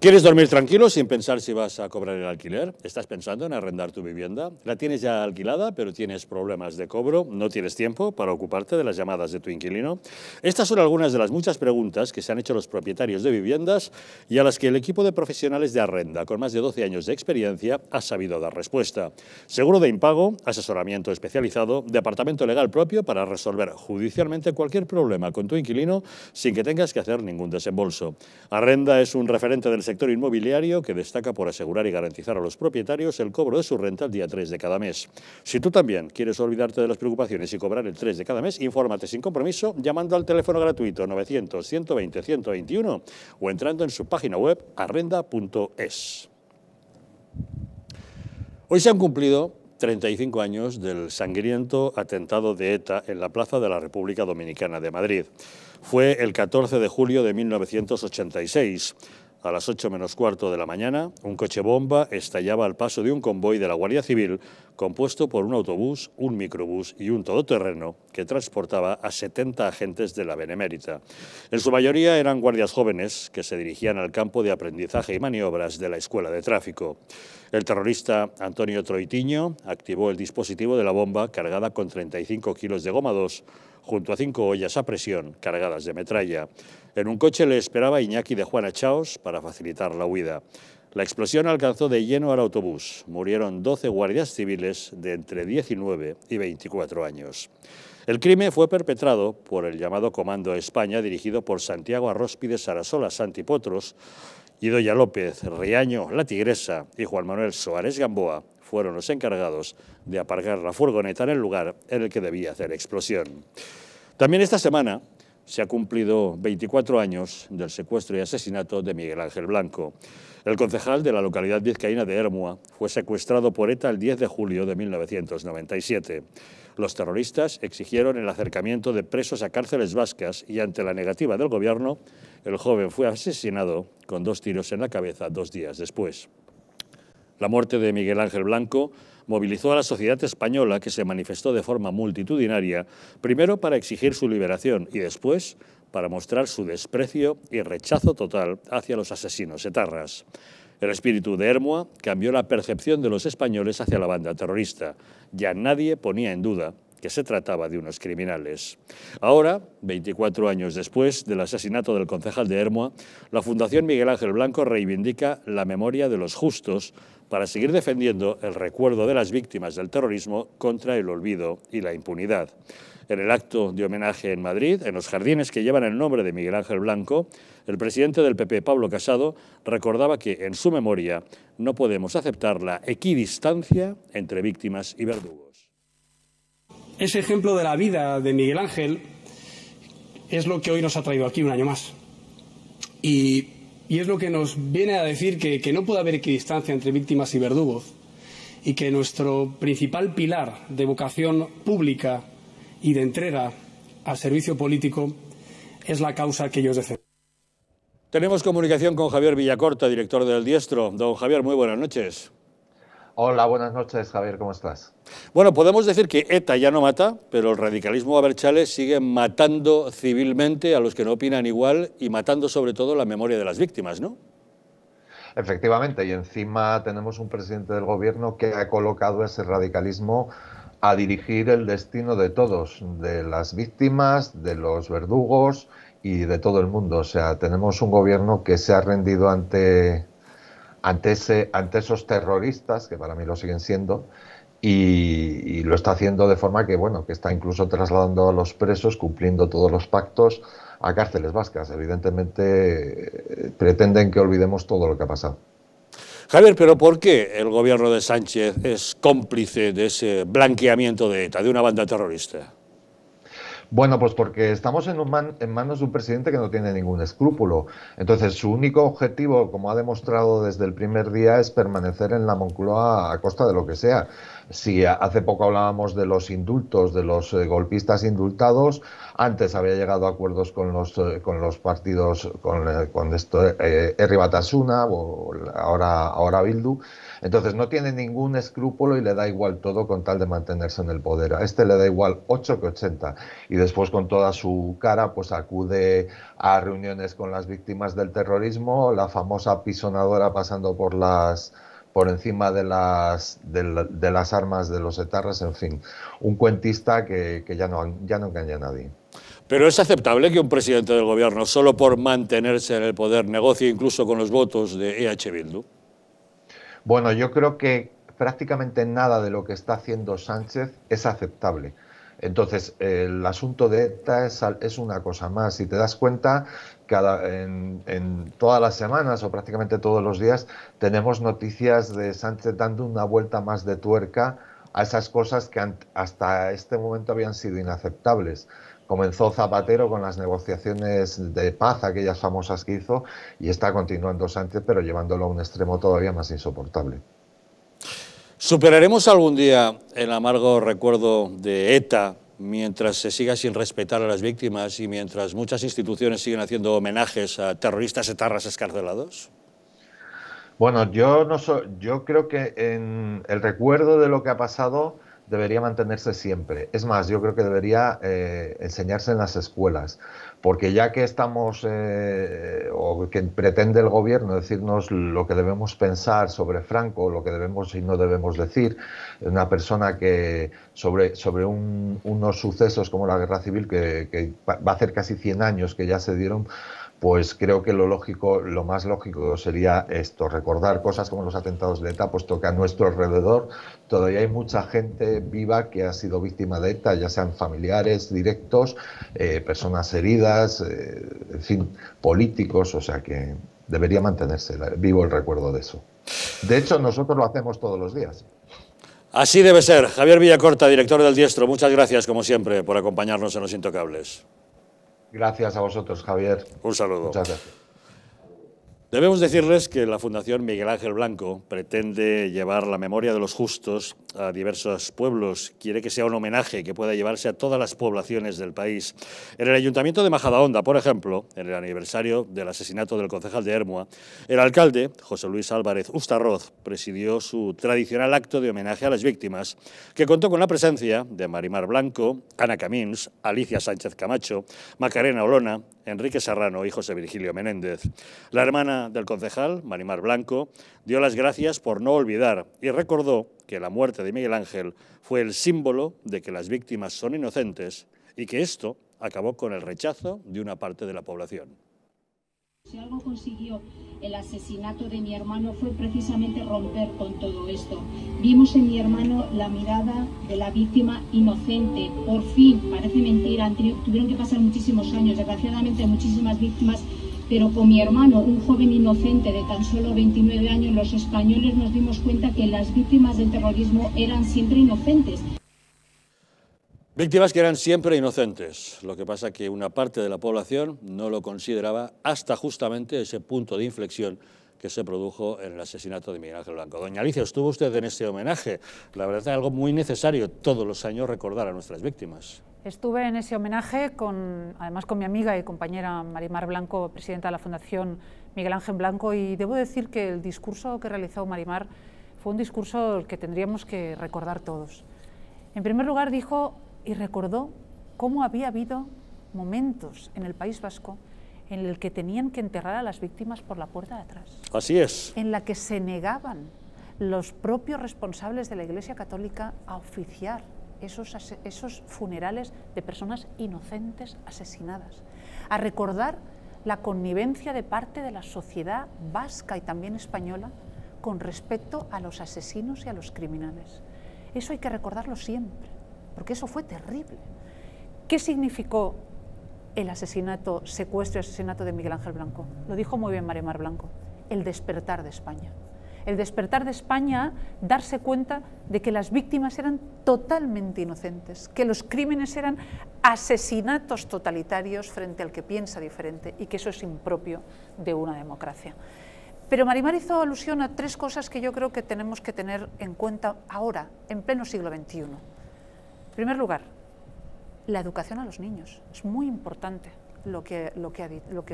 ¿Quieres dormir tranquilo sin pensar si vas a cobrar el alquiler? ¿Estás pensando en arrendar tu vivienda? ¿La tienes ya alquilada, pero tienes problemas de cobro? ¿No tienes tiempo para ocuparte de las llamadas de tu inquilino? Estas son algunas de las muchas preguntas que se han hecho los propietarios de viviendas y a las que el equipo de profesionales de Arrenda, con más de 12 años de experiencia, ha sabido dar respuesta. Seguro de impago, asesoramiento especializado, departamento legal propio para resolver judicialmente cualquier problema con tu inquilino sin que tengas que hacer ningún desembolso. Arrenda es un referente del sector inmobiliario que destaca por asegurar y garantizar a los propietarios el cobro de su renta el día 3 de cada mes. Si tú también quieres olvidarte de las preocupaciones y cobrar el 3 de cada mes, infórmate sin compromiso llamando al teléfono gratuito 900 120 121 o entrando en su página web arrenda.es. Hoy se han cumplido 35 años del sangriento atentado de ETA en la Plaza de la República Dominicana de Madrid. Fue el 14 de julio de 1986. A las 8:15 de la mañana, un coche bomba estallaba al paso de un convoy de la Guardia Civil compuesto por un autobús, un microbús y un todoterreno que transportaba a 70 agentes de la Benemérita. En su mayoría eran guardias jóvenes que se dirigían al campo de aprendizaje y maniobras de la Escuela de Tráfico. El terrorista Antonio Troitiño activó el dispositivo de la bomba cargada con 35 kilos de goma 2, junto a 5 ollas a presión cargadas de metralla. En un coche le esperaba Iñaki de Juana Chaos para facilitar la huida. La explosión alcanzó de lleno al autobús. Murieron 12 guardias civiles de entre 19 y 24 años. El crimen fue perpetrado por el llamado Comando España, dirigido por Santiago Arrospi de Sarasola, Santi Potros, Idoya López Riaño, La Tigresa y Juan Manuel Suárez Gamboa. Fueron los encargados de aparcar la furgoneta en el lugar en el que debía hacer explosión. También esta semana se ha cumplido 24 años del secuestro y asesinato de Miguel Ángel Blanco. El concejal de la localidad vizcaína de Ermua fue secuestrado por ETA el 10 de julio de 1997. Los terroristas exigieron el acercamiento de presos a cárceles vascas y, ante la negativa del gobierno, el joven fue asesinado con 2 tiros en la cabeza 2 días después. La muerte de Miguel Ángel Blanco movilizó a la sociedad española, que se manifestó de forma multitudinaria, primero para exigir su liberación y después para mostrar su desprecio y rechazo total hacia los asesinos etarras. El espíritu de Ermua cambió la percepción de los españoles hacia la banda terrorista. Ya nadie ponía en duda que se trataba de unos criminales. Ahora, 24 años después del asesinato del concejal de Ermua, la Fundación Miguel Ángel Blanco reivindica la memoria de los justos para seguir defendiendo el recuerdo de las víctimas del terrorismo contra el olvido y la impunidad. En el acto de homenaje en Madrid, en los jardines que llevan el nombre de Miguel Ángel Blanco, el presidente del PP, Pablo Casado, recordaba que, en su memoria, no podemos aceptar la equidistancia entre víctimas y verdugos. Ese ejemplo de la vida de Miguel Ángel es lo que hoy nos ha traído aquí un año más. Y es lo que nos viene a decir que no puede haber equidistancia entre víctimas y verdugos, y que nuestro principal pilar de vocación pública y de entrega al servicio político es la causa que ellos defienden. Tenemos comunicación con Javier Villacorta, director del Diestro. Don Javier, muy buenas noches. Hola, buenas noches, Javier, ¿cómo estás? Bueno, podemos decir que ETA ya no mata, pero el radicalismo abertzale sigue matando civilmente a los que no opinan igual y matando sobre todo la memoria de las víctimas, ¿no? Efectivamente, y encima tenemos un presidente del gobierno que ha colocado ese radicalismo a dirigir el destino de todos, de las víctimas, de los verdugos y de todo el mundo. O sea, tenemos un gobierno que se ha rendido ante esos terroristas, que para mí lo siguen siendo, y lo está haciendo de forma que, bueno, que está incluso trasladando a los presos, cumpliendo todos los pactos, a cárceles vascas. Evidentemente pretenden que olvidemos todo lo que ha pasado. Javier, pero ¿por qué el gobierno de Sánchez es cómplice de ese blanqueamiento de ETA, de una banda terrorista? Bueno, pues porque estamos en manos de un presidente que no tiene ningún escrúpulo. Entonces, su único objetivo, como ha demostrado desde el primer día, es permanecer en la Moncloa a costa de lo que sea. Si hace poco hablábamos de los indultos, de los golpistas indultados, antes había llegado a acuerdos con los partidos, con Herri Batasuna o ahora Bildu. Entonces no tiene ningún escrúpulo y le da igual todo con tal de mantenerse en el poder. A este le da igual 8 que 80. Y después con toda su cara pues acude a reuniones con las víctimas del terrorismo, la famosa pisonadora pasando por encima de las armas de los etarras, en fin, un cuentista que ya no engaña a nadie. Pero ¿es aceptable que un presidente del gobierno, solo por mantenerse en el poder, negocie incluso con los votos de EH Bildu? Bueno, yo creo que prácticamente nada de lo que está haciendo Sánchez es aceptable. Entonces, el asunto de ETA es una cosa más. Si te das cuenta, en todas las semanas o prácticamente todos los días tenemos noticias de Sánchez dando una vuelta más de tuerca a esas cosas que hasta este momento habían sido inaceptables. Comenzó Zapatero con las negociaciones de paz, aquellas famosas que hizo, y está continuando Sánchez, pero llevándolo a un extremo todavía más insoportable. ¿Superaremos algún día el amargo recuerdo de ETA mientras se siga sin respetar a las víctimas y mientras muchas instituciones siguen haciendo homenajes a terroristas etarras escarcelados? Bueno, yo creo que el recuerdo de lo que ha pasado debería mantenerse siempre. Es más, yo creo que debería enseñarse en las escuelas, porque ya que estamos, o que pretende el gobierno decirnos lo que debemos pensar sobre Franco, lo que debemos y no debemos decir, una persona que sobre unos sucesos como la Guerra Civil, que va a hacer casi 100 años que ya se dieron, pues creo que lo más lógico sería esto, recordar cosas como los atentados de ETA, puesto que a nuestro alrededor todavía hay mucha gente viva que ha sido víctima de ETA, ya sean familiares directos, personas heridas, en fin, políticos, o sea que debería mantenerse vivo el recuerdo de eso. De hecho, nosotros lo hacemos todos los días. Así debe ser. Javier Villacorta, director del Diestro, muchas gracias, como siempre, por acompañarnos en Los Intocables. Gracias a vosotros, Javier. Un saludo. Muchas gracias. Debemos decirles que la Fundación Miguel Ángel Blanco pretende llevar la memoria de los justos a diversos pueblos. Quiere que sea un homenaje que pueda llevarse a todas las poblaciones del país. En el Ayuntamiento de Majadahonda, por ejemplo, en el aniversario del asesinato del concejal de Ermua, el alcalde, José Luis Álvarez Ustarroz, presidió su tradicional acto de homenaje a las víctimas, que contó con la presencia de Marimar Blanco, Ana Camins, Alicia Sánchez Camacho, Macarena Olona, Enrique Serrano y José Virgilio Menéndez. La hermana del concejal, Marimar Blanco, dio las gracias por no olvidar y recordó que la muerte de Miguel Ángel fue el símbolo de que las víctimas son inocentes y que esto acabó con el rechazo de una parte de la población. Si algo consiguió el asesinato de mi hermano fue precisamente romper con todo esto. Vimos en mi hermano la mirada de la víctima inocente. Por fin, parece mentira, tuvieron que pasar muchísimos años, desgraciadamente muchísimas víctimas, pero con mi hermano, un joven inocente de tan solo 29 años, los españoles nos dimos cuenta que las víctimas del terrorismo eran siempre inocentes. Víctimas que eran siempre inocentes, lo que pasa que una parte de la población no lo consideraba hasta justamente ese punto de inflexión que se produjo en el asesinato de Miguel Ángel Blanco. Doña Alicia, estuvo usted en este homenaje, la verdad es algo muy necesario todos los años recordar a nuestras víctimas. Estuve en ese homenaje, además con mi amiga y compañera Marimar Blanco, presidenta de la Fundación Miguel Ángel Blanco, y debo decir que el discurso que realizó Marimar fue un discurso que tendríamos que recordar todos. En primer lugar dijo y recordó cómo había habido momentos en el País Vasco en el que tenían que enterrar a las víctimas por la puerta de atrás. Así es. En la que se negaban los propios responsables de la Iglesia Católica a oficiar esos funerales de personas inocentes asesinadas. A recordar la connivencia de parte de la sociedad vasca y también española con respecto a los asesinos y a los criminales. Eso hay que recordarlo siempre, porque eso fue terrible. ¿Qué significó el asesinato, secuestro y asesinato de Miguel Ángel Blanco? Lo dijo muy bien Marimar Blanco, el despertar de España. El despertar de España, darse cuenta de que las víctimas eran totalmente inocentes, que los crímenes eran asesinatos totalitarios frente al que piensa diferente y que eso es impropio de una democracia. Pero Marimar hizo alusión a tres cosas que yo creo que tenemos que tener en cuenta ahora, en pleno siglo XXI. En primer lugar, la educación a los niños. Es muy importante lo que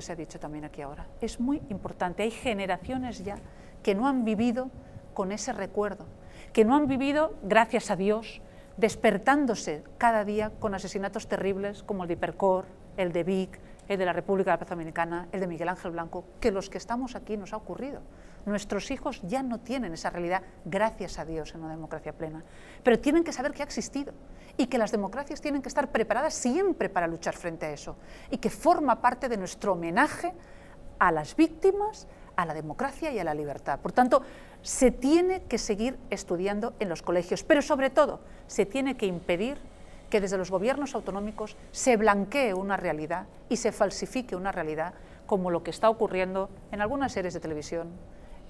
se ha dicho también aquí ahora. Es muy importante. Hay generaciones ya que no han vivido con ese recuerdo, que no han vivido, gracias a Dios, despertándose cada día con asesinatos terribles como el de Hipercor, el de Vic, el de la República de la Plaza Dominicana, el de Miguel Ángel Blanco, que los que estamos aquí nos ha ocurrido. Nuestros hijos ya no tienen esa realidad, gracias a Dios, en una democracia plena. Pero tienen que saber que ha existido y que las democracias tienen que estar preparadas siempre para luchar frente a eso y que forma parte de nuestro homenaje a las víctimas, a la democracia y a la libertad. Por tanto, se tiene que seguir estudiando en los colegios, pero sobre todo se tiene que impedir que desde los gobiernos autonómicos se blanquee una realidad y se falsifique una realidad como lo que está ocurriendo en algunas series de televisión,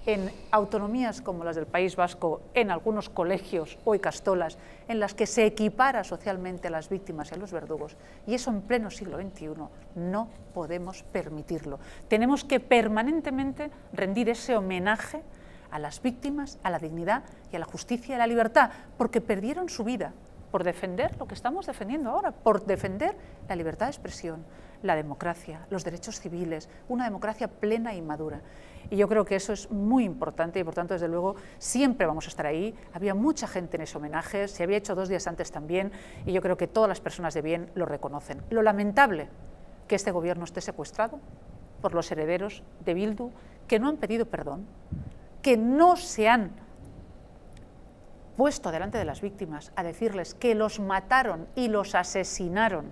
en autonomías como las del País Vasco, en algunos colegios o ikastolas, en las que se equipara socialmente a las víctimas y a los verdugos. Y eso en pleno siglo XXI no podemos permitirlo. Tenemos que permanentemente rendir ese homenaje a las víctimas, a la dignidad y a la justicia y a la libertad, porque perdieron su vida por defender lo que estamos defendiendo ahora, por defender la libertad de expresión, la democracia, los derechos civiles, una democracia plena y madura. Y yo creo que eso es muy importante y por tanto, desde luego, siempre vamos a estar ahí. Había mucha gente en ese homenaje, se había hecho 2 días antes también y yo creo que todas las personas de bien lo reconocen. Lo lamentable que este gobierno esté secuestrado por los herederos de Bildu, que no han pedido perdón, que no se han puesto delante de las víctimas a decirles que los mataron y los asesinaron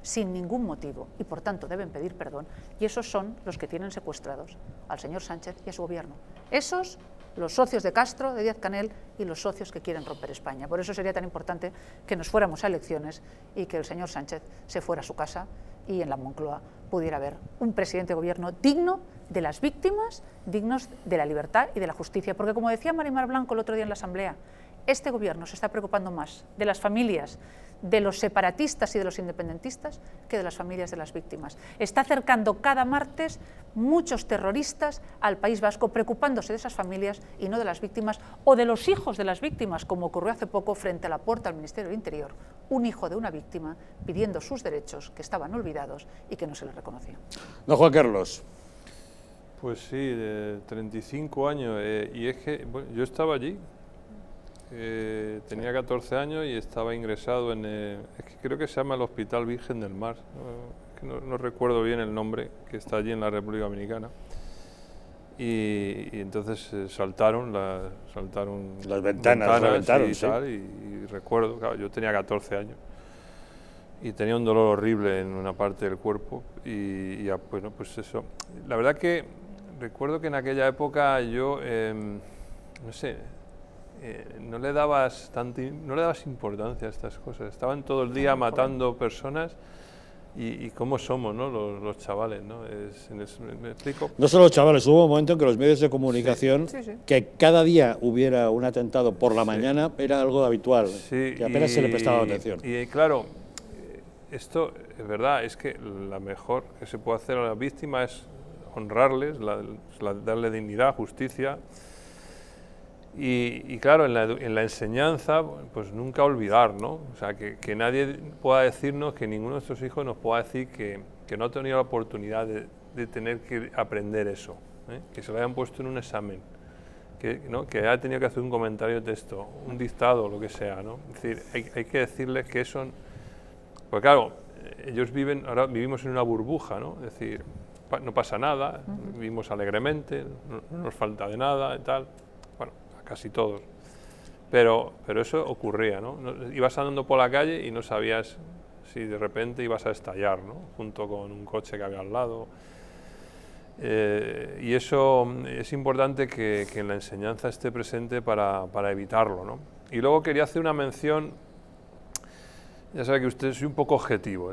sin ningún motivo y por tanto deben pedir perdón, y esos son los que tienen secuestrados al señor Sánchez y a su gobierno. Esos, los socios de Castro, de Díaz-Canel y los socios que quieren romper España. Por eso sería tan importante que nos fuéramos a elecciones y que el señor Sánchez se fuera a su casa y en la Moncloa pudiera haber un presidente de gobierno digno de las víctimas, dignos de la libertad y de la justicia. Porque como decía Marimar Blanco el otro día en la Asamblea, este gobierno se está preocupando más de las familias de los separatistas y de los independentistas que de las familias de las víctimas. Está acercando cada martes muchos terroristas al País Vasco, preocupándose de esas familias y no de las víctimas o de los hijos de las víctimas, como ocurrió hace poco frente a la puerta del Ministerio del Interior, un hijo de una víctima pidiendo sus derechos que estaban olvidados y que no se les reconocía. Don Juan Carlos. Pues sí, 35 años y es que bueno, yo estaba allí. Tenía 14 años y estaba ingresado en, es que creo que se llama el Hospital Virgen del Mar, no recuerdo bien el nombre, que está allí en la República Dominicana. Y entonces saltaron las ventanas y, sí. Tal, y recuerdo, claro, yo tenía 14 años y tenía un dolor horrible en una parte del cuerpo y bueno, pues eso. La verdad que recuerdo que en aquella época yo, no sé, no le dabas importancia a estas cosas. Estaban todo el día matando personas y cómo somos, ¿no? Los chavales, ¿no? ¿Me explico? No solo los chavales, hubo un momento en que los medios de comunicación, sí. Sí, sí. Que cada día hubiera un atentado por la sí. Mañana era algo habitual, sí, que apenas se le prestaba atención. Y claro, esto es verdad, es que la mejor que se puede hacer a las víctimas es honrarles, darle dignidad, justicia. Y claro, en la enseñanza, pues nunca olvidar, ¿no? O sea, que nadie pueda decirnos, que ninguno de nuestros hijos nos pueda decir que no ha tenido la oportunidad de tener que aprender eso, ¿eh? Que se lo hayan puesto en un examen, ¿no? Que haya tenido que hacer un comentario de texto, un dictado, lo que sea, ¿no? Es decir, hay que decirles que eso... Pues claro, ellos viven, ahora vivimos en una burbuja, ¿no? Es decir, no pasa nada, vivimos alegremente, no nos falta de nada y tal... Casi todos, pero eso ocurría, ¿no? Ibas andando por la calle y no sabías si de repente ibas a estallar, ¿no? Junto con un coche que había al lado. Y eso es importante que en la enseñanza esté presente para evitarlo, ¿no? Y luego quería hacer una mención, ya sabe que usted es un poco objetivo.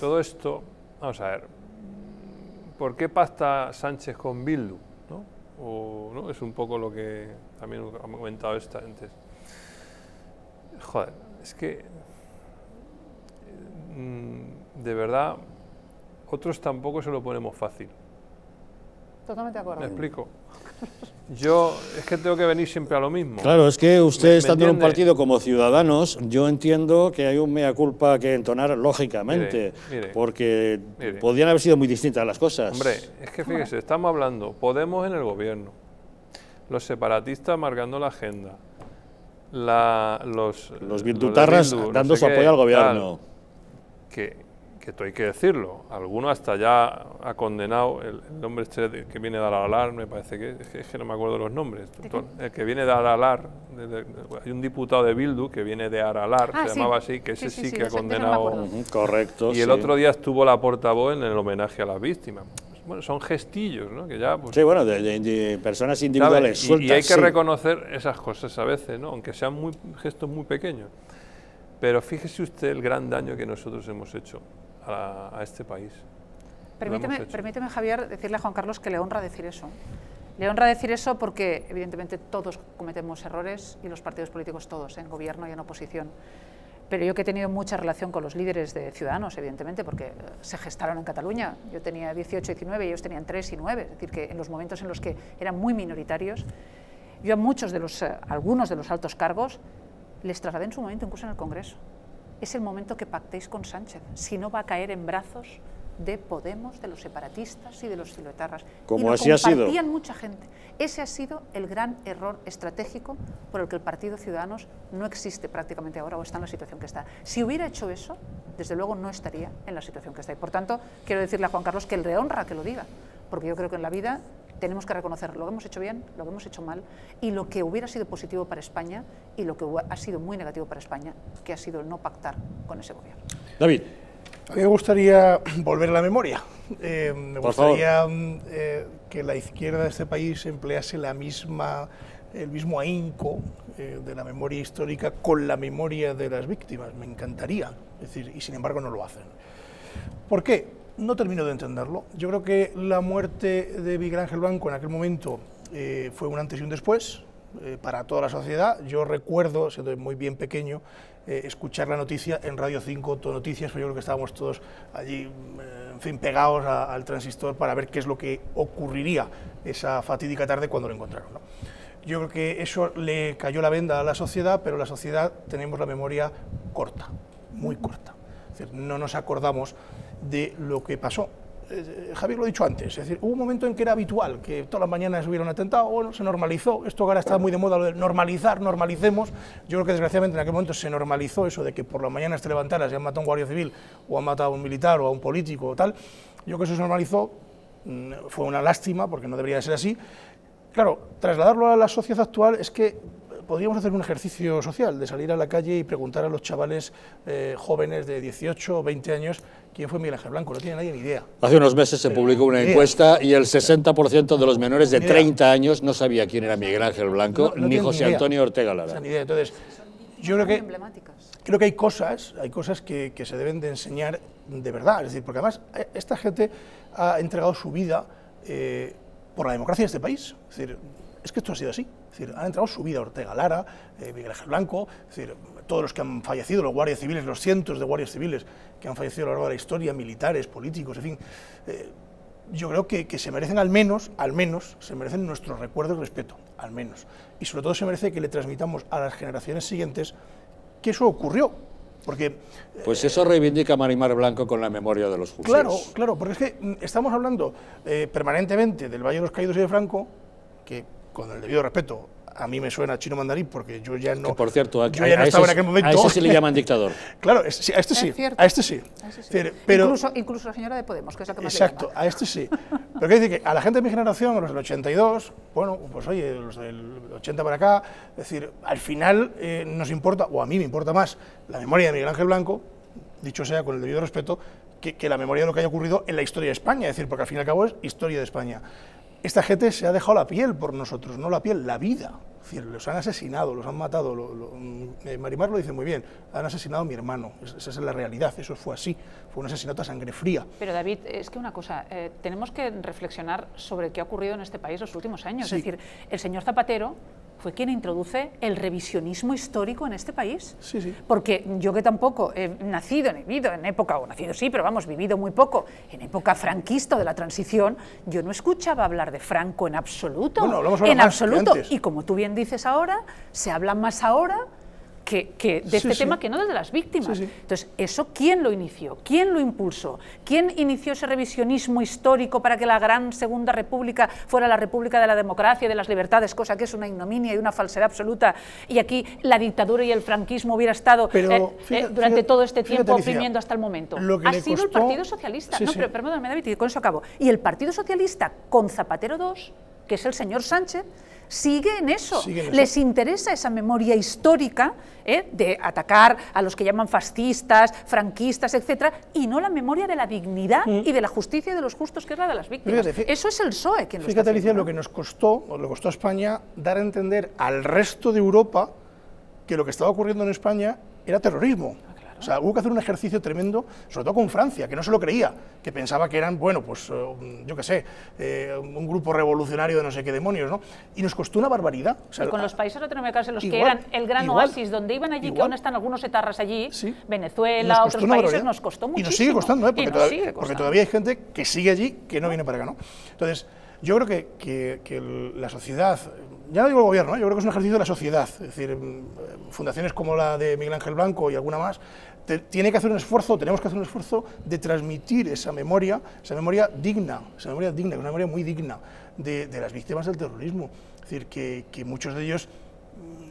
Todo esto, vamos a ver, ¿por qué pacta Sánchez con Bildu? O, ¿no? Es un poco lo que también ha comentado esta antes. Joder, es que de verdad otros tampoco se lo ponemos fácil. Totalmente de acuerdo. Me explico. Yo es que tengo que venir siempre a lo mismo. Claro, es que usted estando en un partido como Ciudadanos, yo entiendo que hay un mea culpa que entonar, lógicamente, porque podrían haber sido muy distintas las cosas. Hombre, es que fíjese, estamos hablando Podemos en el gobierno, los separatistas marcando la agenda, los virtutarras dando su apoyo al gobierno. Que esto hay que decirlo, alguno hasta ya ha condenado, el hombre este que viene de Aralar, me parece que es que no me acuerdo los nombres, el que viene de Aralar, hay un diputado de Bildu que viene de Aralar, se llamaba así, que ese sí que ha condenado. Correcto. Y el otro día estuvo la portavoz en el homenaje a las víctimas. Bueno, son gestillos, ¿no? Que ya, pues, sí, bueno, de personas individuales. Sueltas, y hay que reconocer esas cosas a veces, ¿no? Aunque sean muy, gestos muy pequeños. Pero fíjese usted el gran daño que nosotros hemos hecho a este país. Permíteme, Javier, decirle a Juan Carlos que le honra decir eso. Le honra decir eso porque, evidentemente, todos cometemos errores y los partidos políticos todos, en gobierno y en oposición. Pero yo que he tenido mucha relación con los líderes de Ciudadanos, evidentemente, porque se gestaron en Cataluña. Yo tenía 18, 19 y ellos tenían 3 y 9. Es decir, que en los momentos en los que eran muy minoritarios, yo a algunos de los altos cargos les trasladé en su momento incluso en el Congreso. Es el momento que pactéis con Sánchez, si no va a caer en brazos de Podemos, de los separatistas y de los filoetarras. Como así ha sido. Compartían mucha gente. Ese ha sido el gran error estratégico por el que el Partido Ciudadanos no existe prácticamente ahora o está en la situación que está. Si hubiera hecho eso, desde luego no estaría en la situación que está. Y por tanto, quiero decirle a Juan Carlos que le honra que lo diga, porque yo creo que en la vida tenemos que reconocer lo que hemos hecho bien, lo que hemos hecho mal y lo que hubiera sido positivo para España y lo que ha sido muy negativo para España, que ha sido el no pactar con ese gobierno. David. A mí me gustaría volver a la memoria. Me gustaría que la izquierda de este país emplease el mismo ahínco de la memoria histórica con la memoria de las víctimas. Me encantaría, es decir, y sin embargo no lo hacen. ¿Por qué? No termino de entenderlo. Yo creo que la muerte de Miguel Ángel Blanco en aquel momento fue un antes y un después para toda la sociedad. Yo recuerdo, siendo muy bien pequeño, escuchar la noticia en Radio 5, Noticias, pero yo creo que estábamos todos allí, en fin, pegados al transistor para ver qué es lo que ocurriría esa fatídica tarde cuando lo encontraron, ¿no? Yo creo que eso le cayó la venda a la sociedad, pero la sociedad tenemos la memoria corta, muy corta. Es decir, no nos acordamos de lo que pasó. Javier lo ha dicho antes, es decir, hubo un momento en que era habitual que todas las mañanas hubiera un atentado, bueno, se normalizó, esto ahora está muy de moda, lo de normalizar, normalicemos. Yo creo que desgraciadamente en aquel momento se normalizó eso de que por las mañanas te levantaras y han matado a un guardia civil o han matado a un militar o a un político o tal. Yo creo que eso se normalizó, fue una lástima porque no debería ser así. Claro, trasladarlo a la sociedad actual es que podríamos hacer un ejercicio social de salir a la calle y preguntar a los chavales jóvenes de 18 o 20 años quién fue Miguel Ángel Blanco, no tiene nadie ni idea. Hace unos meses se publicó una encuesta y el 60% de los menores de 30 años no sabía quién era Miguel Ángel Blanco ni José Antonio Ortega Lara. Entonces, yo creo que hay cosas, que se deben de enseñar de verdad, es decir, porque además esta gente ha entregado su vida por la democracia de este país, es decir, es que esto ha sido así. Es decir, han entrado su vida Ortega Lara, Miguel Ángel Blanco, es decir, todos los que han fallecido, los guardias civiles, los cientos de guardias civiles que han fallecido a lo largo de la historia, militares, políticos, en fin. Yo creo que se merecen al menos, se merecen nuestro recuerdo y respeto, al menos. Y sobre todo se merece que le transmitamos a las generaciones siguientes que eso ocurrió. Porque, pues eso reivindica Marimar Blanco con la memoria de los justos. Claro, porque es que estamos hablando permanentemente del Valle de los Caídos y de Franco, que con el debido respeto, a mí me suena chino mandarín porque yo ya no... Que por cierto, yo ya no estaba en aquel momento. A eso sí le llaman dictador. Claro, a este sí. Pero, incluso la señora de Podemos, que es la que más le llama. A este sí. Pero quiero decir que a la gente de mi generación, a los del 82, bueno, pues oye, los del 80 para acá, es decir, al final nos importa, o a mí me importa más, la memoria de Miguel Ángel Blanco, dicho sea con el debido respeto, que la memoria de lo que haya ocurrido en la historia de España, es decir, porque al fin y al cabo es historia de España. Esta gente se ha dejado la piel por nosotros, no la piel, la vida. Es decir, los han asesinado, los han matado. Marimar lo dice muy bien, han asesinado a mi hermano. Esa es la realidad, eso fue así. Fue un asesinato a sangre fría. Pero David, es que una cosa, tenemos que reflexionar sobre qué ha ocurrido en este país los últimos años. Sí. Es decir, el señor Zapatero fue quien introduce el revisionismo histórico en este país. Sí, sí. Porque yo, que tampoco he nacido, ni vivido en época, o nacido sí, pero vamos, vivido muy poco, en época franquista de la transición, yo no escuchaba hablar de Franco en absoluto. Bueno, lo hemos hablado más que antes. En absoluto. Y como tú bien dices ahora, se habla más ahora que de este tema que no desde las víctimas. Sí, sí. Entonces, ¿eso quién lo inició? ¿Quién lo impulsó? ¿Quién inició ese revisionismo histórico para que la gran Segunda República fuera la República de la Democracia y de las Libertades, cosa que es una ignominia y una falsedad absoluta, y aquí la dictadura y el franquismo hubiera estado todo este tiempo oprimiendo hasta el momento? Ha sido el Partido Socialista. Sí, no, sí. Pero perdóname, David, y con eso acabo. Y el Partido Socialista, con Zapatero II, que es el señor Sánchez, sigue en eso. Les interesa esa memoria histórica de atacar a los que llaman fascistas, franquistas, etcétera, y no la memoria de la dignidad y de la justicia y de los justos, que es la de las víctimas. Fíjate, eso es el PSOE quien lo está haciendo. Fíjate, Alicia, lo que nos costó, o le costó a España, dar a entender al resto de Europa que lo que estaba ocurriendo en España era terrorismo. O sea, hubo que hacer un ejercicio tremendo, sobre todo con Francia, que no se lo creía, que pensaba que eran, bueno, pues, yo qué sé, un grupo revolucionario de no sé qué demonios, ¿no? Y nos costó una barbaridad. O sea, y con los países latinoamericanos, los que eran el gran oasis, donde iban allí, que aún están algunos etarras allí, Venezuela, otros países, nos costó muchísimo. Y nos sigue costando, porque todavía hay gente que sigue allí, que no viene para acá, ¿no? Entonces, yo creo que la sociedad, ya no digo el gobierno, yo creo que es un ejercicio de la sociedad, es decir, fundaciones como la de Miguel Ángel Blanco y alguna más, tenemos que hacer un esfuerzo de transmitir esa memoria digna, una memoria muy digna de las víctimas del terrorismo, es decir, que muchos de ellos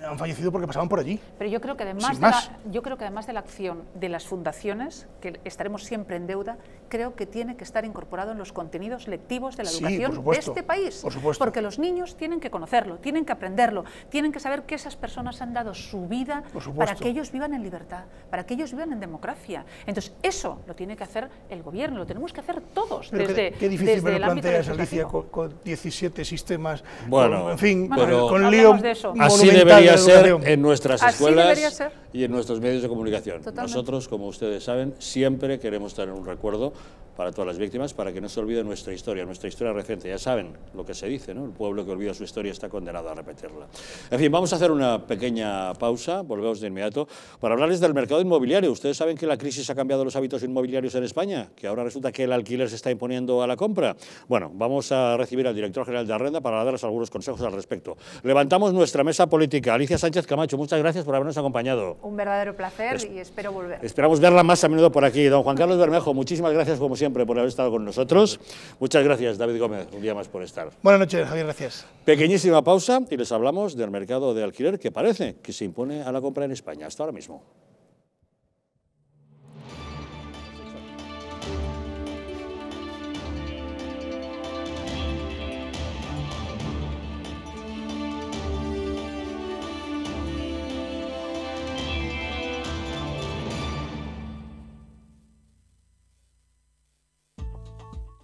han fallecido porque pasaban por allí. Pero yo creo que además de la acción de las fundaciones, que estaremos siempre en deuda, creo que tiene que estar incorporado en los contenidos lectivos de la educación de este país. Por supuesto. Porque los niños tienen que conocerlo, tienen que aprenderlo, tienen que saber que esas personas han dado su vida para que ellos vivan en libertad, para que ellos vivan en democracia. Entonces, eso lo tiene que hacer el gobierno, lo tenemos que hacer todos. Pero qué difícil me lo planteas, Alicia, con 17 sistemas, bueno, en fin, con lío monumental. Ser en nuestras escuelas y en nuestros medios de comunicación. Totalmente. Nosotros, como ustedes saben, siempre queremos tener un recuerdo para todas las víctimas, para que no se olvide nuestra historia reciente. Ya saben lo que se dice, ¿no? El pueblo que olvida su historia está condenado a repetirla. En fin, vamos a hacer una pequeña pausa, volvemos de inmediato, para hablarles del mercado inmobiliario. Ustedes saben que la crisis ha cambiado los hábitos inmobiliarios en España, que ahora resulta que el alquiler se está imponiendo a la compra. Bueno, vamos a recibir al director general de Arrenda para darles algunos consejos al respecto. Levantamos nuestra mesa política. Alicia Sánchez Camacho, muchas gracias por habernos acompañado. Un verdadero placer y espero volver. Esperamos verla más a menudo por aquí. Don Juan Carlos Bermejo, muchísimas gracias como siempre por haber estado con nosotros. Muchas gracias, David Gómez, un día más por estar. Buenas noches, Javier, gracias. Pequeñísima pausa y les hablamos del mercado de alquiler, que parece que se impone a la compra en España. Hasta ahora mismo.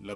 La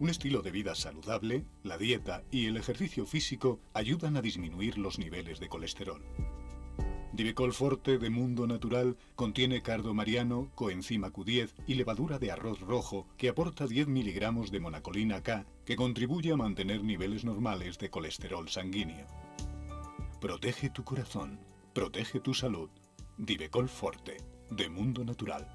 Un estilo de vida saludable, la dieta y el ejercicio físico ayudan a disminuir los niveles de colesterol. Dibecol Forte de Mundo Natural contiene cardo mariano, coenzima Q10 y levadura de arroz rojo, que aporta 10 miligramos de monacolina K, que contribuye a mantener niveles normales de colesterol sanguíneo. Protege tu corazón, protege tu salud. Dibecol Forte de Mundo Natural.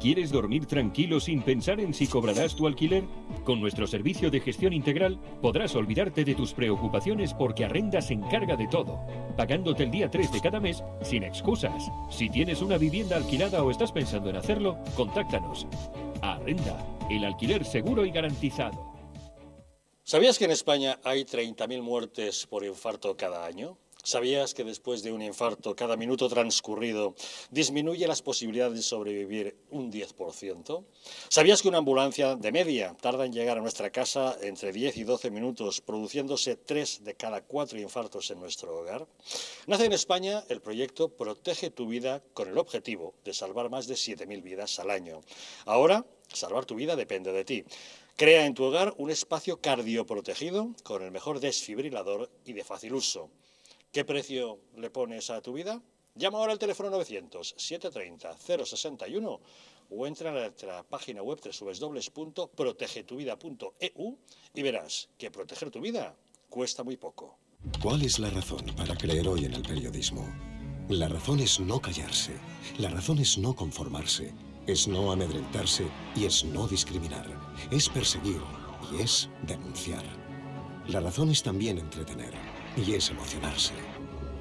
¿Quieres dormir tranquilo sin pensar en si cobrarás tu alquiler? Con nuestro servicio de gestión integral podrás olvidarte de tus preocupaciones porque Arrenda se encarga de todo, pagándote el día 3 de cada mes sin excusas. Si tienes una vivienda alquilada o estás pensando en hacerlo, contáctanos. Arrenda, el alquiler seguro y garantizado. ¿Sabías que en España hay 30.000 muertes por infarto cada año? ¿Sabías que después de un infarto, cada minuto transcurrido disminuye las posibilidades de sobrevivir un 10%? ¿Sabías que una ambulancia de media tarda en llegar a nuestra casa entre 10 y 12 minutos, produciéndose 3 de cada 4 infartos en nuestro hogar? Nace en España el proyecto Protege tu Vida con el objetivo de salvar más de 7.000 vidas al año. Ahora, salvar tu vida depende de ti. Crea en tu hogar un espacio cardioprotegido con el mejor desfibrilador y de fácil uso. ¿Qué precio le pones a tu vida? Llama ahora al teléfono 900-730-061 o entra a nuestra página web www.protegetuvida.eu y verás que proteger tu vida cuesta muy poco. ¿Cuál es la razón para creer hoy en el periodismo? La razón es no callarse, la razón es no conformarse, es no amedrentarse y es no discriminar, es perseguir y es denunciar. La razón es también entretener. Y es emocionarse.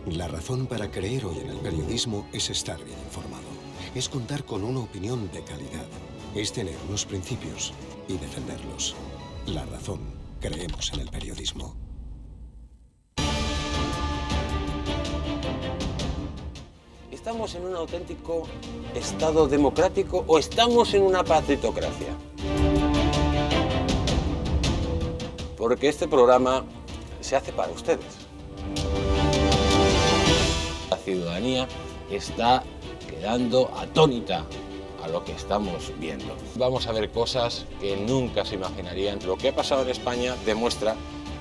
La razón para creer hoy en el periodismo es estar bien informado. Es contar con una opinión de calidad. Es tener unos principios y defenderlos. La razón. Creemos en el periodismo. ¿Estamos en un auténtico Estado democrático o estamos en una partitocracia? Porque este programa se hace para ustedes. La ciudadanía está quedando atónita a lo que estamos viendo. Vamos a ver cosas que nunca se imaginarían. Lo que ha pasado en España demuestra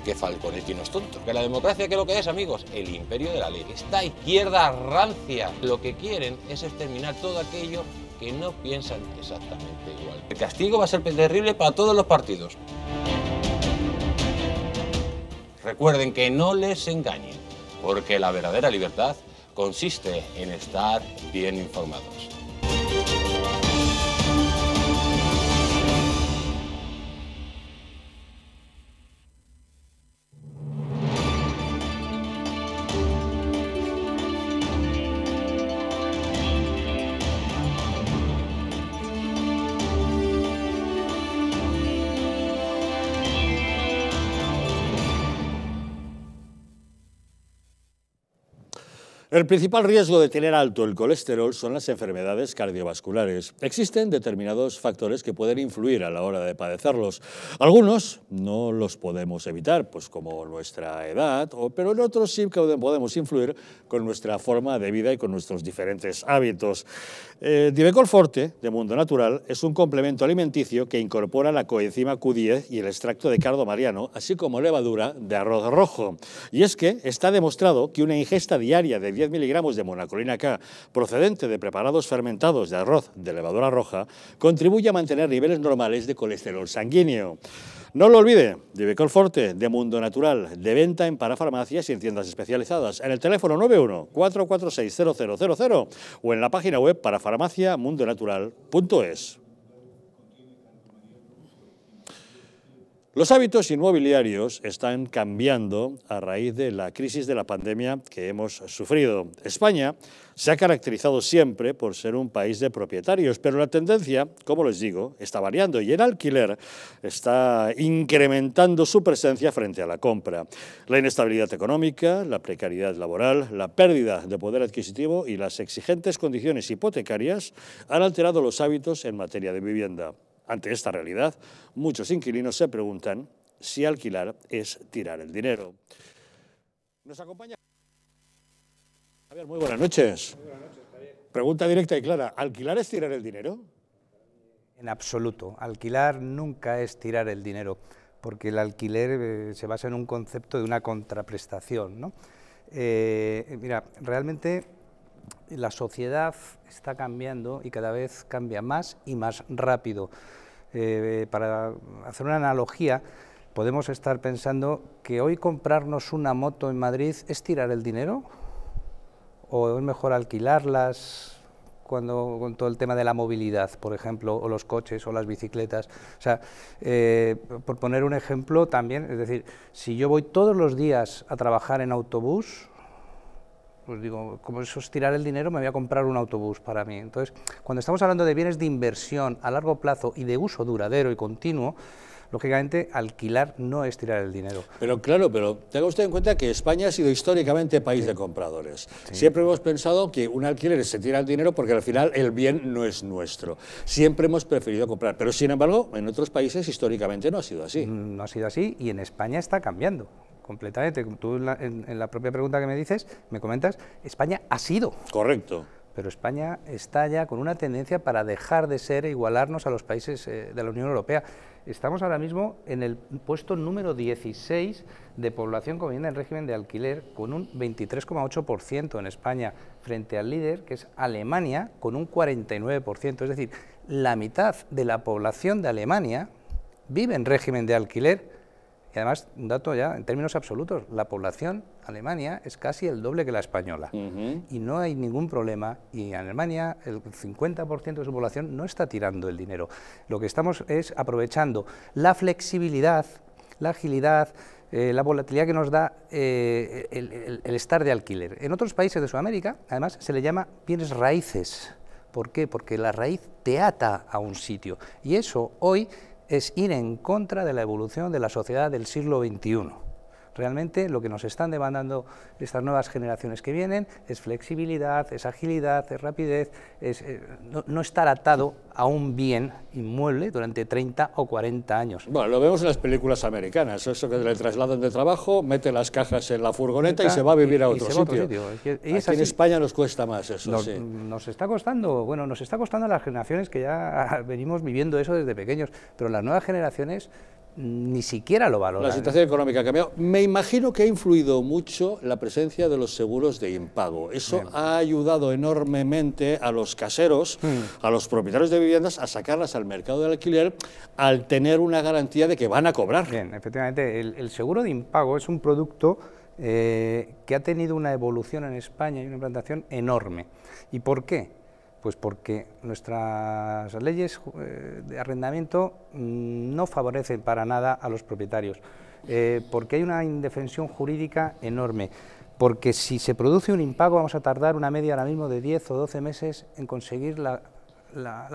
que Falconetti no es tonto. Que la democracia, ¿qué es lo que es, amigos? El imperio de la ley. Esta izquierda rancia lo que quieren es exterminar todo aquello que no piensan exactamente igual. El castigo va a ser terrible para todos los partidos. Recuerden que no les engañen, porque la verdadera libertad consiste en estar bien informados. El principal riesgo de tener alto el colesterol son las enfermedades cardiovasculares. Existen determinados factores que pueden influir a la hora de padecerlos. Algunos no los podemos evitar, pues como nuestra edad, pero en otros sí que podemos influir con nuestra forma de vida y con nuestros diferentes hábitos. Dibecol Forte, de Mundo Natural, es un complemento alimenticio que incorpora la coenzima Q10 y el extracto de cardo mariano, así como levadura de arroz rojo. Y es que está demostrado que una ingesta diaria de 10 miligramos de monacolina K, procedente de preparados fermentados de arroz de levadura roja, contribuye a mantener niveles normales de colesterol sanguíneo. No lo olvide, Dibecol Forte, de Mundo Natural, de venta en parafarmacias y en tiendas especializadas, en el teléfono 91-446-0000 o en la página web parafarmaciamundonatural.es. Los hábitos inmobiliarios están cambiando a raíz de la crisis de la pandemia que hemos sufrido. España se ha caracterizado siempre por ser un país de propietarios, pero la tendencia, como les digo, está variando y el alquiler está incrementando su presencia frente a la compra. La inestabilidad económica, la precariedad laboral, la pérdida de poder adquisitivo y las exigentes condiciones hipotecarias han alterado los hábitos en materia de vivienda. Ante esta realidad, muchos inquilinos se preguntan si alquilar es tirar el dinero. Nos acompaña Javier, muy buenas noches. Muy buenas noches, Javier. Pregunta directa y clara, ¿alquilar es tirar el dinero? En absoluto, alquilar nunca es tirar el dinero, porque el alquiler se basa en un concepto de una contraprestación, ¿no? Mira, realmente la sociedad está cambiando y cada vez cambia más y más rápido. Para hacer una analogía, podemos estar pensando que hoy comprarnos una moto en Madrid es tirar el dinero, o es mejor alquilarlas cuando con todo el tema de la movilidad, por ejemplo, o los coches o las bicicletas. O sea, por poner un ejemplo también, es decir, si yo voy todos los días a trabajar en autobús, pues digo, como eso es tirar el dinero, me voy a comprar un autobús para mí. Entonces, cuando estamos hablando de bienes de inversión a largo plazo y de uso duradero y continuo, lógicamente, alquilar no es tirar el dinero. Pero claro, pero tenga usted en cuenta que España ha sido históricamente país de compradores. Sí. Siempre hemos pensado que un alquiler se tira el dinero porque al final el bien no es nuestro. Siempre hemos preferido comprar, pero sin embargo, en otros países históricamente no ha sido así. No ha sido así y en España está cambiando completamente. Tú en la propia pregunta que me dices, me comentas, España ha sido. Correcto. Pero España está ya con una tendencia para dejar de ser e igualarnos a los países de la Unión Europea. Estamos ahora mismo en el puesto número 16 de población con vivienda en régimen de alquiler, con un 23,8% en España, frente al líder, que es Alemania, con un 49%. Es decir, la mitad de la población de Alemania vive en régimen de alquiler. Y además, un dato ya, en términos absolutos, la población alemana es casi el doble que la española. Uh-huh. Y no hay ningún problema. Y en Alemania el 50% de su población no está tirando el dinero. Lo que estamos es aprovechando la flexibilidad, la agilidad, la volatilidad que nos da el estar de alquiler. En otros países de Sudamérica, además, se le llama bienes raíces. ¿Por qué? Porque la raíz te ata a un sitio. Y eso hoy es ir en contra de la evolución de la sociedad del siglo XXI. Realmente lo que nos están demandando estas nuevas generaciones que vienen es flexibilidad, es agilidad, es rapidez, es no estar atado a un bien inmueble durante 30 o 40 años. Bueno, lo vemos en las películas americanas, eso que le trasladan de trabajo, mete las cajas en la furgoneta y se va a vivir a otro sitio. Aquí en España nos cuesta más eso. Nos está costando, bueno, nos está costando a las generaciones que ya venimos viviendo eso desde pequeños, pero las nuevas generaciones ni siquiera lo valoran. La situación económica ha cambiado. Me imagino que ha influido mucho la presencia de los seguros de impago. Eso ha ayudado enormemente a los caseros, a los propietarios de viviendas, a sacarlas al mercado del alquiler al tener una garantía de que van a cobrar. Bien, efectivamente, el seguro de impago es un producto que ha tenido una evolución en España y una implantación enorme. ¿Y por qué? Pues porque nuestras leyes de arrendamiento no favorecen para nada a los propietarios, porque hay una indefensión jurídica enorme, porque si se produce un impago vamos a tardar una media ahora mismo de 10 o 12 meses en conseguir la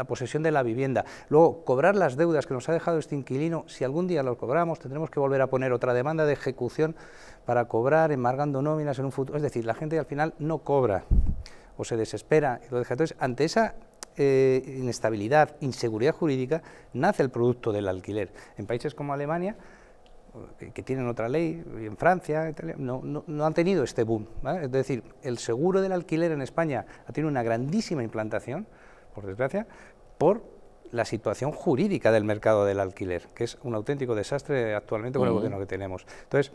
posesión de la vivienda. Luego, cobrar las deudas que nos ha dejado este inquilino, si algún día lo cobramos, tendremos que volver a poner otra demanda de ejecución para cobrar, embargando nóminas en un futuro. Es decir, la gente al final no cobra o se desespera. Entonces, ante esa inestabilidad, inseguridad jurídica, nace el producto del alquiler. En países como Alemania, que tienen otra ley, en Francia, Italia, no han tenido este boom, ¿vale? Es decir, el seguro del alquiler en España ha tenido una grandísima implantación, por desgracia, por la situación jurídica del mercado del alquiler, que es un auténtico desastre actualmente con el gobierno que tenemos. Entonces,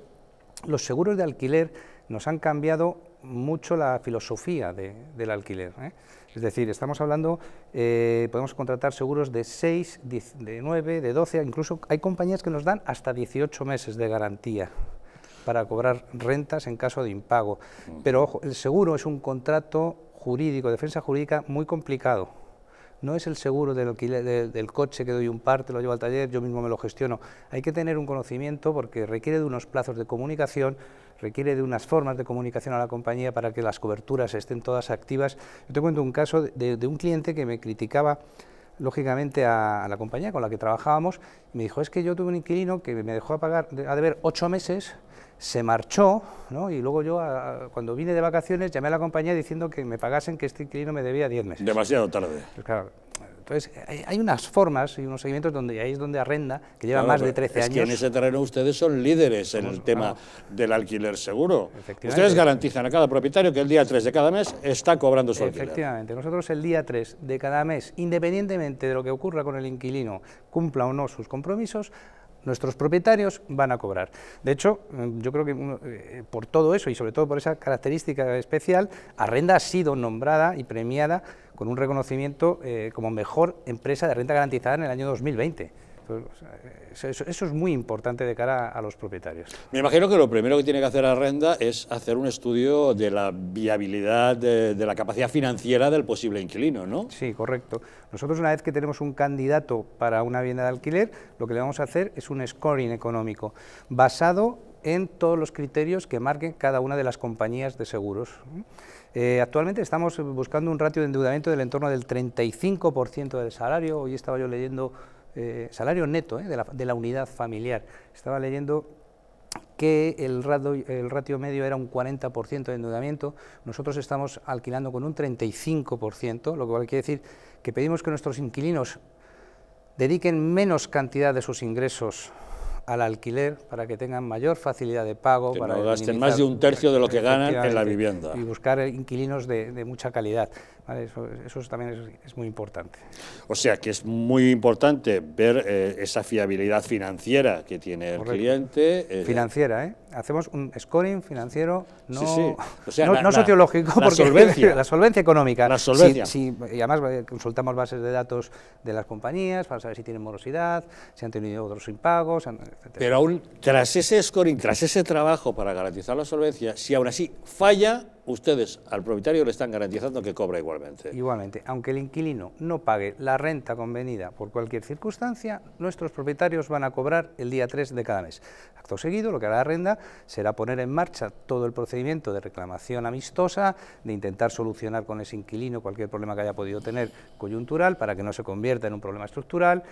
los seguros de alquiler nos han cambiado mucho la filosofía del alquiler, ¿eh? Es decir, estamos hablando, podemos contratar seguros de 6, de 9, de 12, incluso hay compañías que nos dan hasta 18 meses de garantía para cobrar rentas en caso de impago. Pero ojo, el seguro es un contrato jurídico, defensa jurídica muy complicado. No es el seguro del alquiler, del coche que doy un parte, lo llevo al taller, yo mismo me lo gestiono. Hay que tener un conocimiento porque requiere de unos plazos de comunicación, requiere de unas formas de comunicación a la compañía para que las coberturas estén todas activas. Yo te cuento un caso de un cliente que me criticaba, lógicamente, a la compañía con la que trabajábamos. Y me dijo, es que yo tuve un inquilino que me dejó a deber 8 meses, se marchó, ¿no? Y luego yo, cuando vine de vacaciones, llamé a la compañía diciendo que me pagasen que este inquilino me debía 10 meses. Demasiado tarde. Pues claro, entonces, hay unas formas y unos seguimientos donde ahí es donde Arrenda, que lleva más de 13 años... Es que en ese terreno ustedes son líderes en el tema del alquiler seguro. Ustedes garantizan a cada propietario que el día 3 de cada mes está cobrando su alquiler. Efectivamente, nosotros el día 3 de cada mes, independientemente de lo que ocurra con el inquilino, cumpla o no sus compromisos, nuestros propietarios van a cobrar. De hecho, yo creo que por todo eso y sobre todo por esa característica especial, Arrenda ha sido nombrada y premiada con un reconocimiento como mejor empresa de renta garantizada en el año 2020. Eso es muy importante de cara a los propietarios. Me imagino que lo primero que tiene que hacer Arrenda es hacer un estudio de la viabilidad, de la capacidad financiera del posible inquilino, ¿no? Sí, correcto. Nosotros, una vez que tenemos un candidato para una vivienda de alquiler, lo que le vamos a hacer es un scoring económico basado en todos los criterios que marquen cada una de las compañías de seguros. Actualmente estamos buscando un ratio de endeudamiento del entorno del 35% del salario. Hoy estaba yo leyendo, salario neto de la unidad familiar, estaba leyendo que el ratio medio era un 40% de endeudamiento. Nosotros estamos alquilando con un 35%, lo cual quiere decir que pedimos que nuestros inquilinos dediquen menos cantidad de sus ingresos al alquiler para que tengan mayor facilidad de pago, que para no gasten más de un tercio de lo que ganan en la vivienda. Y buscar inquilinos de mucha calidad, ¿vale? Eso también es muy importante. O sea que es muy importante ver esa fiabilidad financiera que tiene el cliente. Financiera, ¿eh? Hacemos un scoring financiero, no, sí, sí. O sea, no sociológico, porque la solvencia económica. La solvencia. Y además consultamos bases de datos de las compañías para saber si tienen morosidad, si han tenido otros impagos, etc. Pero aún tras ese scoring, tras ese trabajo para garantizar la solvencia, si aún así falla, ustedes al propietario le están garantizando que cobra igualmente. Igualmente, aunque el inquilino no pague la renta convenida por cualquier circunstancia, nuestros propietarios van a cobrar el día 3 de cada mes. Acto seguido, lo que hará Arrenda será poner en marcha todo el procedimiento de reclamación amistosa, de intentar solucionar con ese inquilino cualquier problema que haya podido tener coyuntural para que no se convierta en un problema estructural.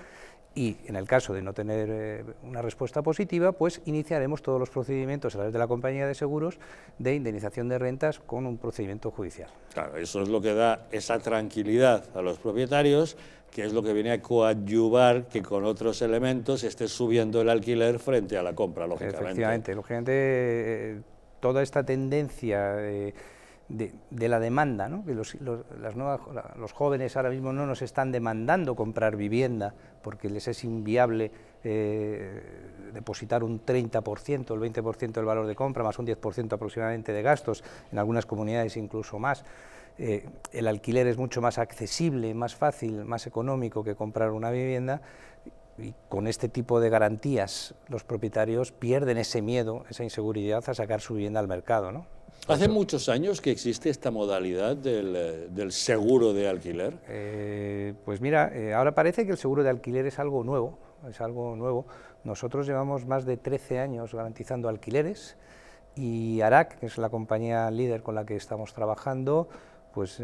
Y en el caso de no tener una respuesta positiva, pues iniciaremos todos los procedimientos a través de la compañía de seguros de indemnización de rentas con un procedimiento judicial. Claro, eso es lo que da esa tranquilidad a los propietarios, que es lo que viene a coadyuvar que con otros elementos esté subiendo el alquiler frente a la compra, lógicamente. Efectivamente, lógicamente toda esta tendencia de la demanda, ¿no? Que los jóvenes ahora mismo no nos están demandando comprar vivienda porque les es inviable depositar un 30%, el 20% del valor de compra, más un 10% aproximadamente de gastos, en algunas comunidades incluso más. El alquiler es mucho más accesible, más fácil, más económico que comprar una vivienda. Y con este tipo de garantías los propietarios pierden ese miedo, esa inseguridad a sacar su vivienda al mercado, ¿no? ¿Hace muchos años que existe esta modalidad del seguro de alquiler? Pues mira, ahora parece que el seguro de alquiler es algo nuevo, Nosotros llevamos más de 13 años garantizando alquileres y Arac, que es la compañía líder con la que estamos trabajando, pues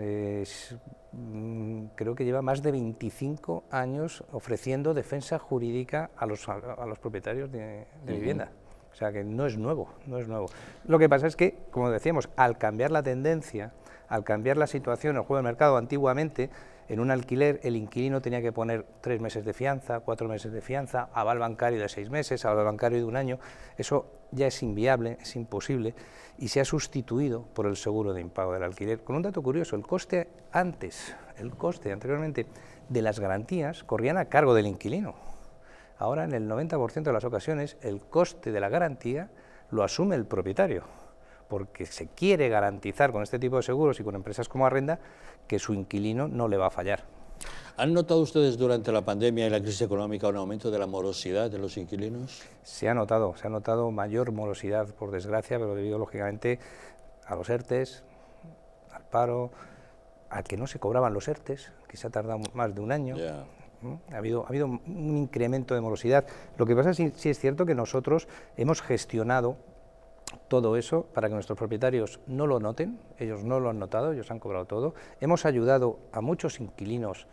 creo que lleva más de 25 años ofreciendo defensa jurídica a los propietarios de vivienda. O sea que no es nuevo, no es nuevo. Lo que pasa es que, como decíamos, al cambiar la tendencia, al cambiar la situación, el juego del mercado, antiguamente, en un alquiler el inquilino tenía que poner 3 meses de fianza, 4 meses de fianza, aval bancario de 6 meses, aval bancario de 1 año, eso ya es inviable, es imposible, y se ha sustituido por el seguro de impago del alquiler. Con un dato curioso, el coste anteriormente de las garantías corrían a cargo del inquilino. Ahora, en el 90% de las ocasiones, el coste de la garantía lo asume el propietario, porque se quiere garantizar con este tipo de seguros y con empresas como Arrenda que su inquilino no le va a fallar. ¿Han notado ustedes durante la pandemia y la crisis económica un aumento de la morosidad de los inquilinos? Se ha notado mayor morosidad, por desgracia, pero debido, lógicamente, a los ERTEs, al paro, a que no se cobraban los ERTEs, que se ha tardado más de 1 año... Yeah. Ha habido un incremento de morosidad. Lo que pasa es que sí es cierto que nosotros hemos gestionado todo eso para que nuestros propietarios no lo noten, ellos no lo han notado, ellos han cobrado todo. Hemos ayudado a muchos inquilinos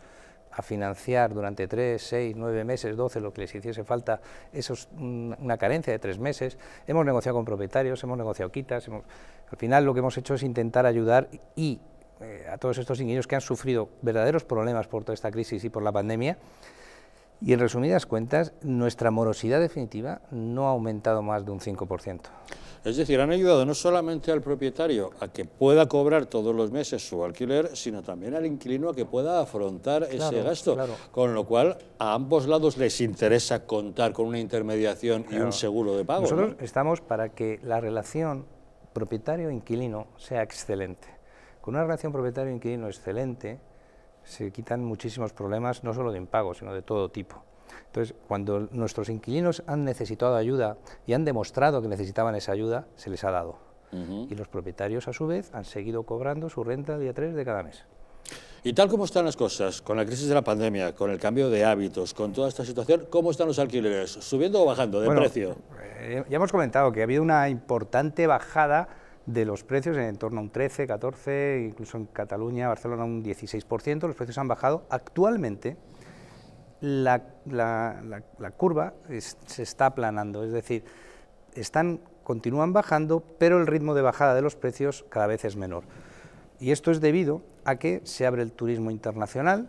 a financiar durante 3, 6, 9 meses, 12, lo que les hiciese falta, eso es una carencia de 3 meses. Hemos negociado con propietarios, hemos negociado quitas, al final lo que hemos hecho es intentar ayudar y a todos estos inquilinos que han sufrido verdaderos problemas por toda esta crisis y por la pandemia. Y en resumidas cuentas, nuestra morosidad definitiva no ha aumentado más de un 5%. Es decir, han ayudado no solamente al propietario a que pueda cobrar todos los meses su alquiler, sino también al inquilino a que pueda afrontar ese gasto. Claro. Con lo cual, a ambos lados les interesa contar con una intermediación y un seguro de pago. Nosotros estamos para que la relación propietario-inquilino sea excelente. Con una relación propietario-inquilino excelente se quitan muchísimos problemas, no solo de impago, sino de todo tipo. Entonces, cuando nuestros inquilinos han necesitado ayuda y han demostrado que necesitaban esa ayuda, se les ha dado. Y los propietarios, a su vez, han seguido cobrando su renta día 3 de cada mes. Y tal como están las cosas, con la crisis de la pandemia, con el cambio de hábitos, con toda esta situación, ¿cómo están los alquileres? ¿Subiendo o bajando de precio? Ya hemos comentado que ha habido una importante bajada de los precios, en torno a un 13, 14, incluso en Cataluña, Barcelona un 16%, los precios han bajado. Actualmente la curva se está aplanando, es decir, continúan bajando, pero el ritmo de bajada de los precios cada vez es menor. Y esto es debido a que se abre el turismo internacional,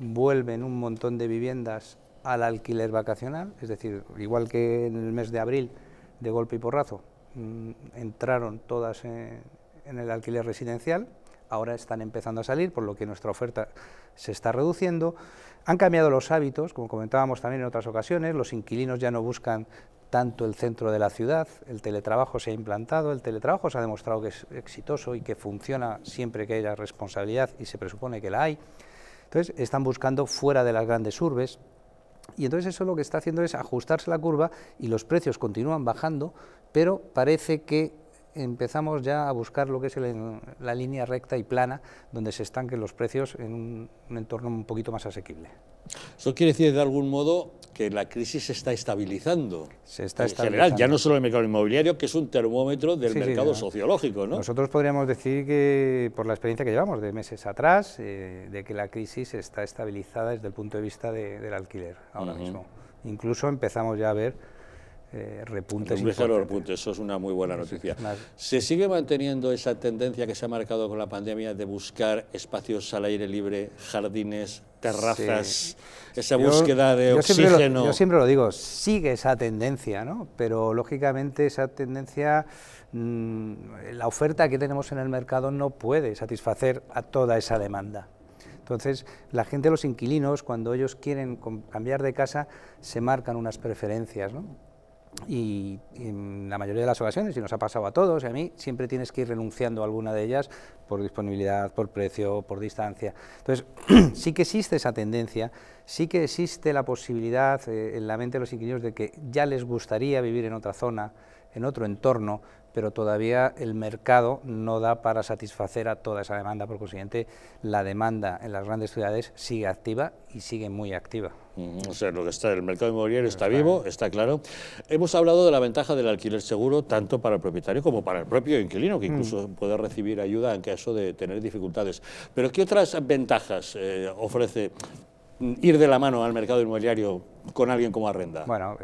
vuelven un montón de viviendas al alquiler vacacional, es decir, igual que en el mes de abril, de golpe y porrazo, entraron todas en el alquiler residencial, ahora están empezando a salir, por lo que nuestra oferta se está reduciendo. Han cambiado los hábitos, como comentábamos también en otras ocasiones, los inquilinos ya no buscan tanto el centro de la ciudad, el teletrabajo se ha implantado, el teletrabajo se ha demostrado que es exitoso y que funciona siempre que haya responsabilidad y se presupone que la hay. Entonces, están buscando fuera de las grandes urbes y entonces eso lo que está haciendo es ajustarse la curva y los precios continúan bajando, pero parece que empezamos ya a buscar lo que es la línea recta y plana, donde se estanquen los precios en un entorno un poquito más asequible. ¿Eso quiere decir, de algún modo, que la crisis se está estabilizando? Se está estabilizando. En general, ya no solo el mercado inmobiliario, que es un termómetro del mercado sociológico, ¿no? Nosotros podríamos decir que, por la experiencia que llevamos de meses atrás, de que la crisis está estabilizada desde el punto de vista del alquiler, ahora mismo. Incluso empezamos ya a ver repuntes. Eso es una muy buena noticia. ¿Se sigue manteniendo esa tendencia que se ha marcado con la pandemia de buscar espacios al aire libre, jardines, terrazas, esa búsqueda de oxígeno? Yo siempre lo digo, sigue esa tendencia, ¿no? Pero lógicamente esa tendencia, la oferta que tenemos en el mercado no puede satisfacer a toda esa demanda. Entonces, la gente, los inquilinos, cuando ellos quieren cambiar de casa, se marcan unas preferencias, ¿no? Y en la mayoría de las ocasiones, y nos ha pasado a todos y a mí, siempre tienes que ir renunciando a alguna de ellas por disponibilidad, por precio, por distancia. Entonces, sí que existe esa tendencia, sí que existe la posibilidad en la mente de los inquilinos de que ya les gustaría vivir en otra zona, en otro entorno, pero todavía el mercado no da para satisfacer a toda esa demanda. Por consiguiente, la demanda en las grandes ciudades sigue activa y sigue muy activa. O sea, lo que está, el mercado inmobiliario está vivo, está claro. Hemos hablado de la ventaja del alquiler seguro, tanto para el propietario como para el propio inquilino, que incluso puede recibir ayuda en caso de tener dificultades. Pero ¿qué otras ventajas ofrece ir de la mano al mercado inmobiliario con alguien como Arrenda? Bueno,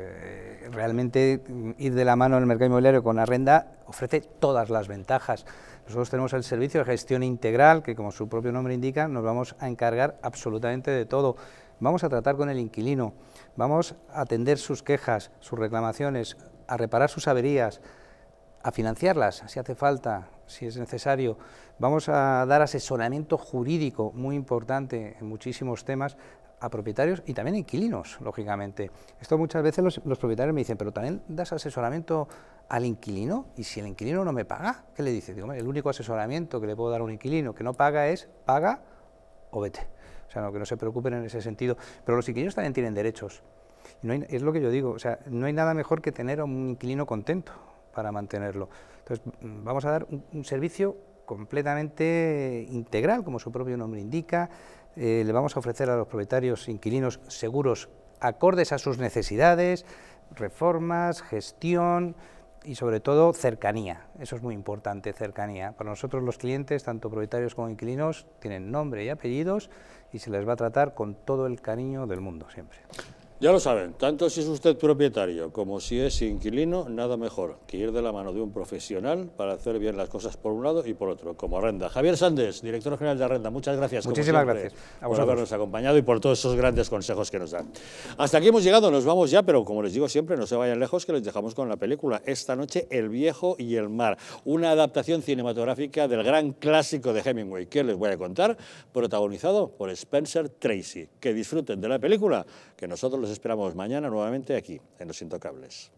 realmente ir de la mano al mercado inmobiliario con Arrenda ofrece todas las ventajas. Nosotros tenemos el servicio de gestión integral, que como su propio nombre indica, nos vamos a encargar absolutamente de todo. Vamos a tratar con el inquilino, vamos a atender sus quejas, sus reclamaciones, a reparar sus averías, a financiarlas si hace falta, si es necesario. Vamos a dar asesoramiento jurídico muy importante en muchísimos temas a propietarios y también a inquilinos, lógicamente. Esto muchas veces los propietarios me dicen, pero también das asesoramiento al inquilino, y si el inquilino no me paga, ¿qué le dices? Digo, el único asesoramiento que le puedo dar a un inquilino que no paga es paga o vete. O sea, no, que no se preocupen en ese sentido. Pero los inquilinos también tienen derechos. Y no hay, es lo que yo digo, o sea, no hay nada mejor que tener a un inquilino contento para mantenerlo. Entonces, vamos a dar un servicio completamente integral, como su propio nombre indica. Le vamos a ofrecer a los propietarios inquilinos seguros acordes a sus necesidades, reformas, gestión y sobre todo cercanía. Eso es muy importante, cercanía. Para nosotros los clientes, tanto propietarios como inquilinos, tienen nombre y apellidos y se les va a tratar con todo el cariño del mundo siempre. Ya lo saben, tanto si es usted propietario como si es inquilino, nada mejor que ir de la mano de un profesional para hacer bien las cosas por un lado y por otro, como Arrenda. Javier Sánchez, director general de Arrenda, muchas gracias. Muchísimas gracias a vosotros por habernos acompañado y por todos esos grandes consejos que nos dan. Hasta aquí hemos llegado, nos vamos ya, pero como les digo siempre, no se vayan lejos, que les dejamos con la película esta noche, El viejo y el mar, una adaptación cinematográfica del gran clásico de Hemingway, que les voy a contar, protagonizado por Spencer Tracy. Que disfruten de la película, que nosotros los esperamos mañana nuevamente aquí, en Los Intocables.